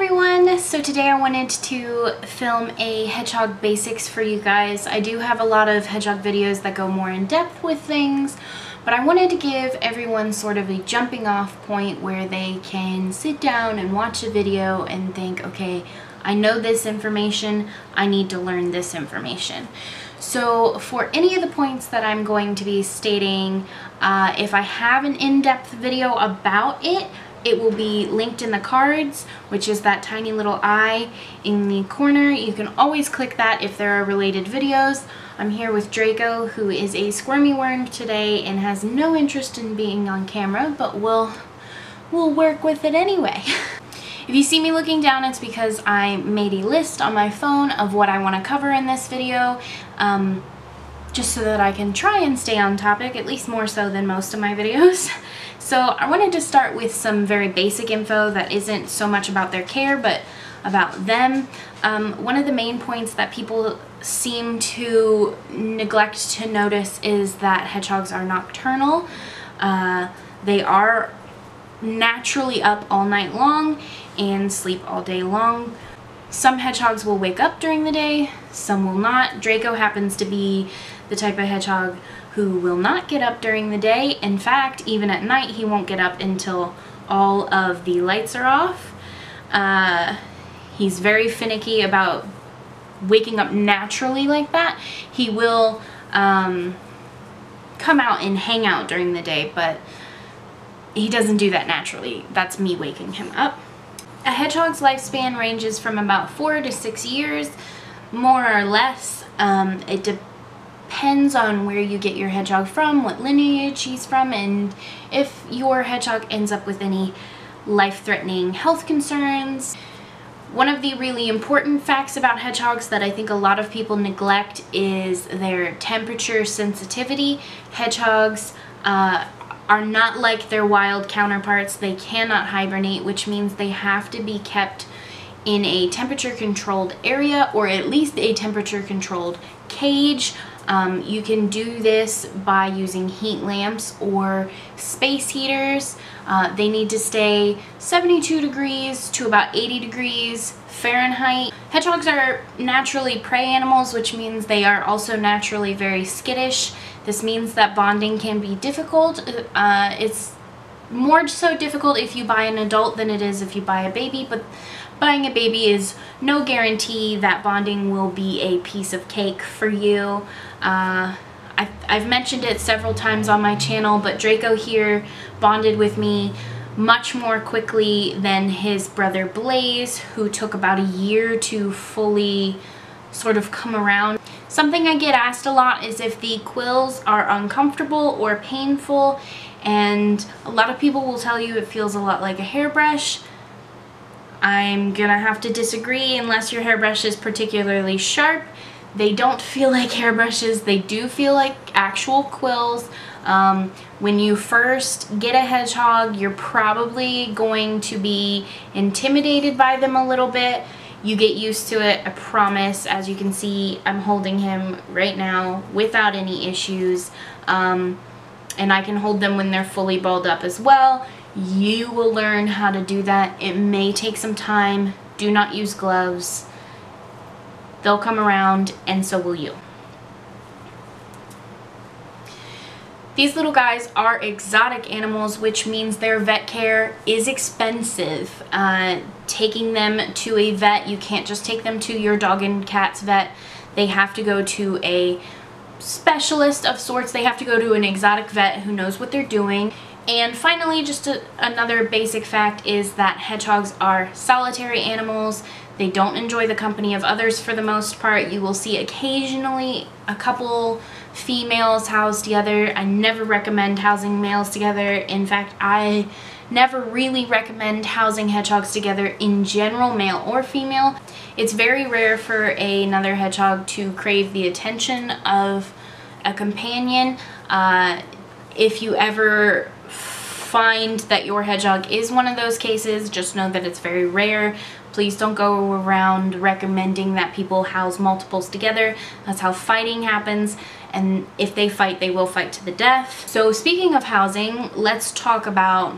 everyone! So today I wanted to film a hedgehog basics for you guys. I do have a lot of hedgehog videos that go more in depth with things, but I wanted to give everyone sort of a jumping off point where they can sit down and watch a video and think, okay, I know this information, I need to learn this information. So for any of the points that I'm going to be stating, if I have an in-depth video about it, it will be linked in the cards, which is that tiny little eye in the corner. You can always click that if there are related videos. I'm here with Draco, who is a squirmy worm today and has no interest in being on camera, but we'll work with it anyway. If you see me looking down, it's because I made a list on my phone of what I want to cover in this video, just so that I can try and stay on topic, at least more so than most of my videos. So I wanted to start with some very basic info that isn't so much about their care, but about them. One of the main points that people seem to neglect to notice is that hedgehogs are nocturnal. They are naturally up all night long and sleep all day long. Some hedgehogs will wake up during the day, some will not. Draco happens to be the type of hedgehog who will not get up during the day. In fact, even at night he won't get up until all of the lights are off. He's very finicky about waking up naturally like that. He will come out and hang out during the day, but he doesn't do that naturally. That's me waking him up. A hedgehog's lifespan ranges from about 4 to 6 years, more or less. It depends on where you get your hedgehog from, what lineage he's from, and if your hedgehog ends up with any life-threatening health concerns. One of the really important facts about hedgehogs that I think a lot of people neglect is their temperature sensitivity. Hedgehogs are not like their wild counterparts. They cannot hibernate, which means they have to be kept in a temperature-controlled area, or at least a temperature-controlled cage. You can do this by using heat lamps or space heaters. They need to stay 72 degrees to about 80 degrees Fahrenheit. Hedgehogs are naturally prey animals, which means they are also naturally very skittish. This means that bonding can be difficult. It's more so difficult if you buy an adult than it is if you buy a baby, but buying a baby is no guarantee that bonding will be a piece of cake for you. I've mentioned it several times on my channel, but Draco here bonded with me much more quickly than his brother Blaze, who took about a year to fully sort of come around. Something I get asked a lot is if the quills are uncomfortable or painful, and a lot of people will tell you it feels a lot like a hairbrush. I'm gonna have to disagree unless your hairbrush is particularly sharp. They don't feel like hairbrushes, they do feel like actual quills. When you first get a hedgehog, you're probably going to be intimidated by them a little bit. You get used to it, I promise. As you can see, I'm holding him right now without any issues, and I can hold them when they're fully balled up as well. You will learn how to do that. It may take some time. Do not use gloves. They'll come around, and so will you. These little guys are exotic animals, which means their vet care is expensive. Taking them to a vet, you can't just take them to your dog and cat's vet. They have to go to a specialist of sorts. They have to go to an exotic vet who knows what they're doing. And finally, just another basic fact is that hedgehogs are solitary animals. They don't enjoy the company of others for the most part. You will see occasionally a couple females housed together. I never recommend housing males together. In fact, I never really recommend housing hedgehogs together in general, male or female. It's very rare for another hedgehog to crave the attention of a companion. If you ever find that your hedgehog is one of those cases, just know that it's very rare. Please don't go around recommending that people house multiples together. That's how fighting happens, and if they fight, they will fight to the death. So speaking of housing, let's talk about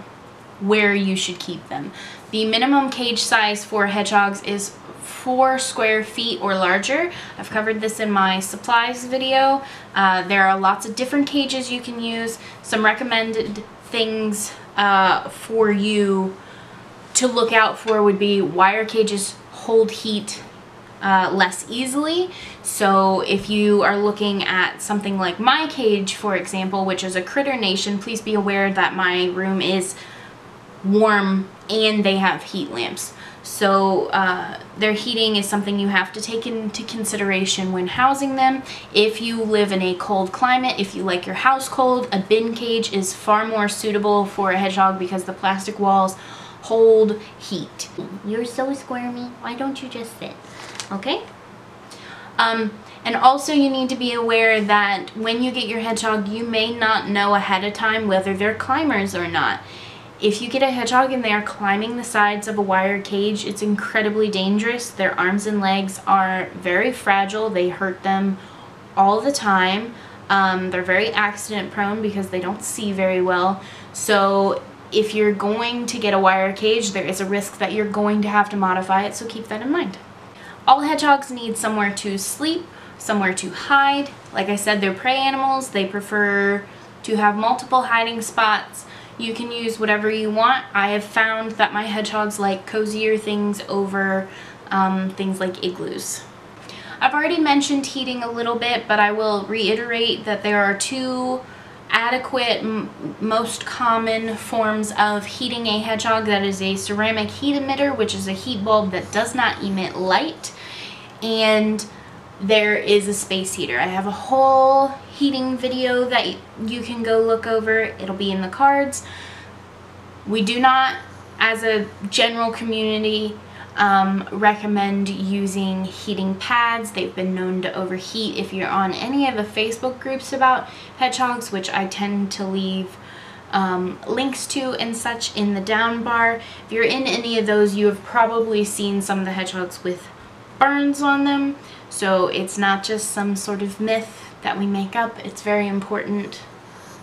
where you should keep them. The minimum cage size for hedgehogs is 4 square feet or larger. I've covered this in my supplies video. There are lots of different cages you can use. Some recommended things for you to look out for would be wire cages hold heat less easily. So if you are looking at something like my cage, for example, which is a Critter Nation, please be aware that my room is warm and they have heat lamps. So their heating is something you have to take into consideration when housing them. If you live in a cold climate, if you like your house cold, a bin cage is far more suitable for a hedgehog because the plastic walls hold heat. You're so squirmy. Why don't you just sit? Okay? And also you need to be aware that when you get your hedgehog, you may not know ahead of time whether they're climbers or not. If you get a hedgehog and they are climbing the sides of a wire cage, it's incredibly dangerous. Their arms and legs are very fragile. They hurt them all the time. They're very accident prone because they don't see very well. So if you're going to get a wire cage, there is a risk that you're going to have to modify it, so keep that in mind. All hedgehogs need somewhere to sleep, somewhere to hide. Like I said, they're prey animals. They prefer to have multiple hiding spots. You can use whatever you want. I have found that my hedgehogs like cozier things over things like igloos. I've already mentioned heating a little bit, but I will reiterate that there are two adequate, most common forms of heating a hedgehog. That is a ceramic heat emitter, which is a heat bulb that does not emit light, and there is a space heater. I have a whole heating video that you can go look over. It'll be in the cards. We do not, as a general community, recommend using heating pads. They've been known to overheat. If you're on any of the Facebook groups about hedgehogs, which I tend to leave links to and such in the down bar, if you're in any of those, you have probably seen some of the hedgehogs with burns on them. So it's not just some sort of myth that we make up. It's very important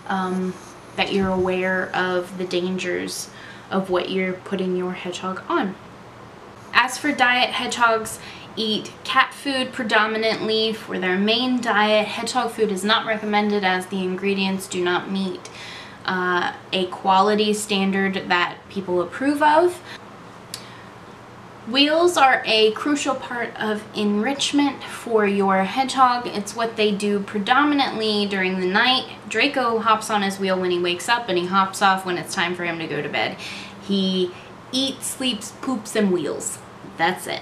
that you're aware of the dangers of what you're putting your hedgehog on. As for diet, hedgehogs eat cat food predominantly for their main diet. Hedgehog food is not recommended as the ingredients do not meet a quality standard that people approve of. Wheels are a crucial part of enrichment for your hedgehog. It's what they do predominantly during the night. Draco hops on his wheel when he wakes up, and he hops off when it's time for him to go to bed. He eats, sleeps, poops, and wheels. That's it.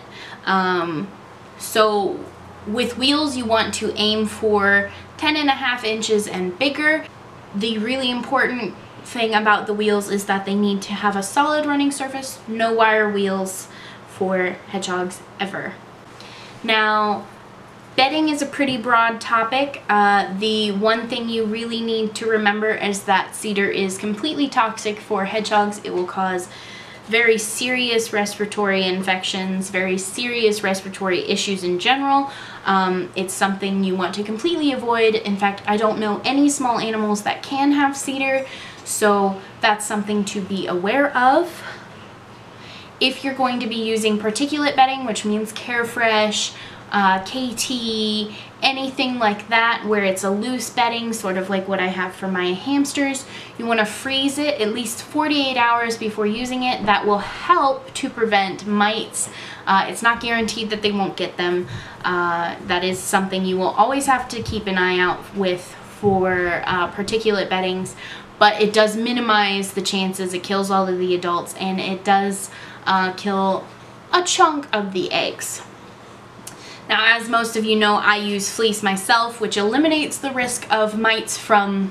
So with wheels, you want to aim for 10.5 inches and bigger. The really important thing about the wheels is that they need to have a solid running surface, no wire wheels for hedgehogs ever. Now, bedding is a pretty broad topic. The one thing you really need to remember is that cedar is completely toxic for hedgehogs. It will cause very serious respiratory infections, very serious respiratory issues in general. It's something you want to completely avoid. In fact, I don't know any small animals that can have cedar, so that's something to be aware of. If you're going to be using particulate bedding, which means Carefresh, KT, anything like that where it's a loose bedding, sort of like what I have for my hamsters, you want to freeze it at least 48 hours before using it. That will help to prevent mites. It's not guaranteed that they won't get them. That is something you will always have to keep an eye out with for particulate beddings, but it does minimize the chances. It kills all of the adults, and it does kill a chunk of the eggs. Now, as most of you know, I use fleece myself, which eliminates the risk of mites from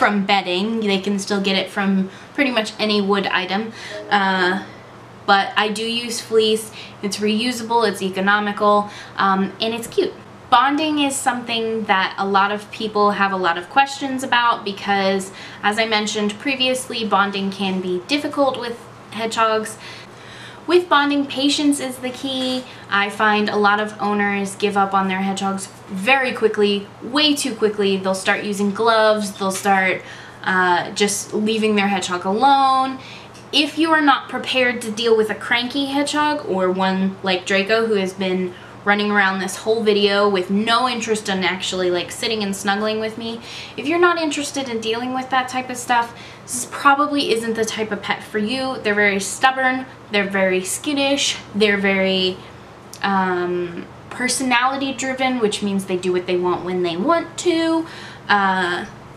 bedding. They can still get it from pretty much any wood item. But I do use fleece. It's reusable, it's economical, and it's cute. Bonding is something that a lot of people have a lot of questions about because, as I mentioned previously, bonding can be difficult with hedgehogs. With bonding, patience is the key. I find a lot of owners give up on their hedgehogs very quickly, way too quickly. They'll start using gloves, they'll start just leaving their hedgehog alone. if you are not prepared to deal with a cranky hedgehog or one like Draco who has been running around this whole video with no interest in actually like sitting and snuggling with me, if you're not interested in dealing with that type of stuff, this probably isn't the type of pet for you. They're very stubborn, they're very skittish, they're very personality driven, which means they do what they want when they want to.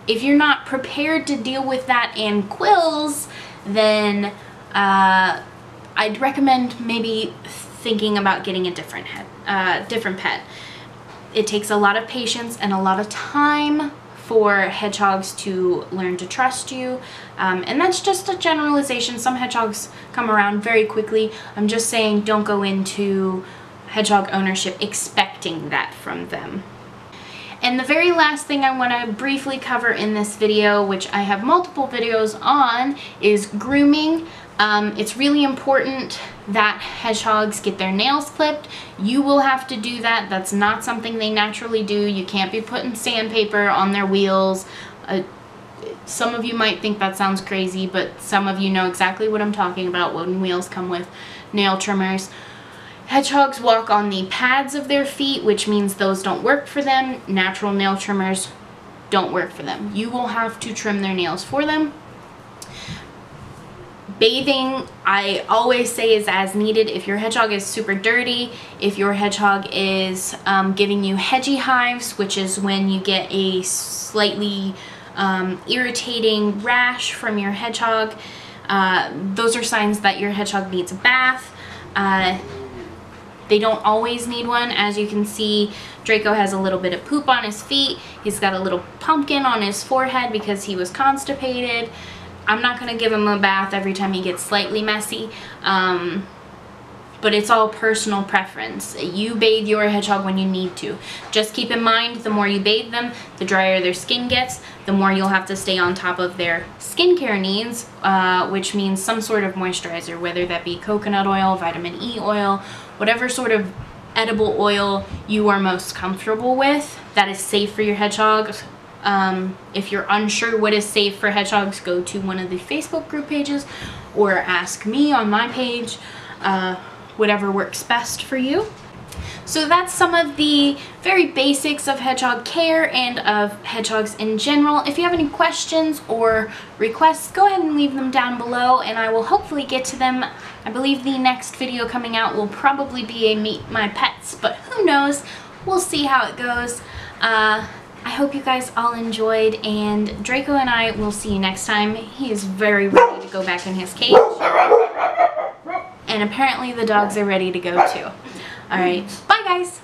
If you're not prepared to deal with that and quills, then I'd recommend maybe thinking about getting a different pet. It takes a lot of patience and a lot of time for hedgehogs to learn to trust you, and that's just a generalization. Some hedgehogs come around very quickly. I'm just saying don't go into hedgehog ownership expecting that from them. And the very last thing I want to briefly cover in this video, which I have multiple videos on, is grooming. It's really important that hedgehogs get their nails clipped. You will have to do that. That's not something they naturally do. You can't be putting sandpaper on their wheels. Some of you might think that sounds crazy, but some of you know exactly what I'm talking about when wheels come with nail trimmers. Hedgehogs walk on the pads of their feet, which means those don't work for them. Natural nail trimmers don't work for them. You will have to trim their nails for them. Bathing, I always say, is as needed. If your hedgehog is super dirty, if your hedgehog is giving you hedgy hives, which is when you get a slightly irritating rash from your hedgehog, those are signs that your hedgehog needs a bath. They don't always need one. As you can see, Draco has a little bit of poop on his feet. He's got a little pumpkin on his forehead because he was constipated. I'm not going to give him a bath every time he gets slightly messy, but it's all personal preference. You bathe your hedgehog when you need to. Just keep in mind, the more you bathe them, the drier their skin gets, the more you'll have to stay on top of their skincare needs, which means some sort of moisturizer, whether that be coconut oil, vitamin E oil, whatever sort of edible oil you are most comfortable with that is safe for your hedgehogs. If you're unsure what is safe for hedgehogs, go to one of the Facebook group pages or ask me on my page, whatever works best for you. So that's some of the very basics of hedgehog care and of hedgehogs in general. If you have any questions or requests, go ahead and leave them down below and I will hopefully get to them. I believe the next video coming out will probably be a Meet My Pets, but who knows? We'll see how it goes. I hope you guys all enjoyed, and Draco and I will see you next time. He is very ready to go back in his cage. And apparently the dogs are ready to go too. Alright, bye guys!